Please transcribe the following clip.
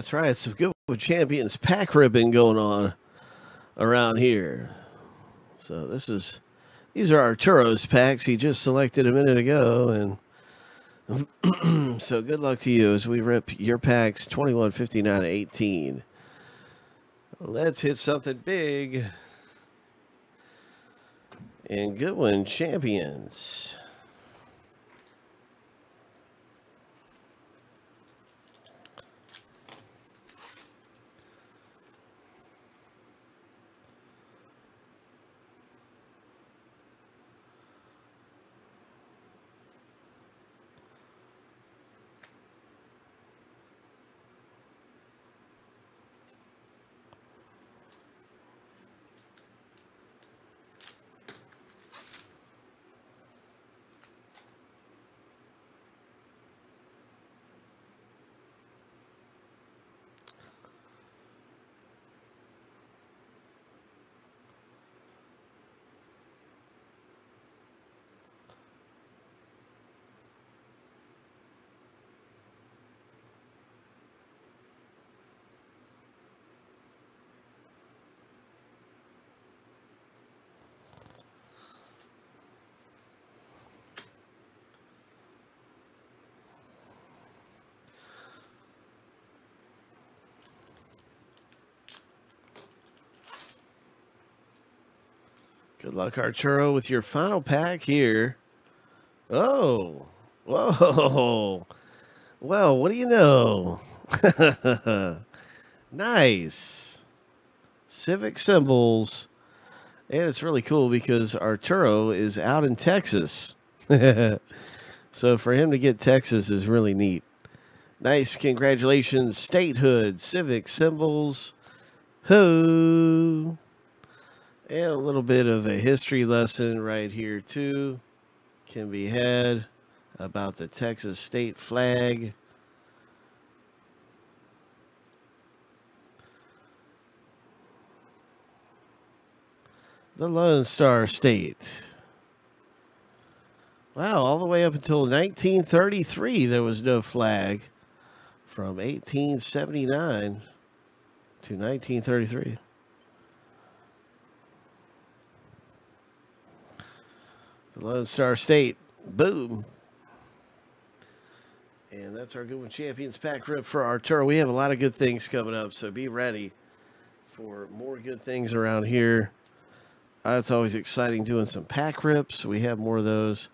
That's right. Some Goodwin Champions pack ripping going on around here. So these are Arturo's packs he just selected a minute ago, and so good luck to you as we rip your packs 21, 59, 18. Let's hit something big. And Goodwin Champions. Good luck, Arturo, with your final pack here. Oh, whoa. Well, what do you know? Nice. Civic symbols. And it's really cool because Arturo is out in Texas. So for him to get Texas is really neat. Nice. Congratulations. Statehood, civic symbols. Hoo. And a little bit of a history lesson right here, too, can be had about the Texas state flag. The Lone Star State. Wow, all the way up until 1933, there was no flag. From 1879 to 1933. The Lone Star State. Boom. And that's our Goodwin Champions pack rip for Arturo. We have a lot of good things coming up, so be ready for more good things around here. It's always exciting doing some pack rips. We have more of those.